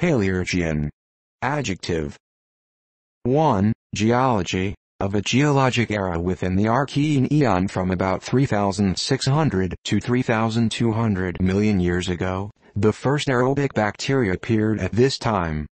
Paleoarchean. Adjective. 1. Geology, of a geologic era within the Archean eon from about 3,600 to 3,200 million years ago. The first aerobic bacteria appeared at this time.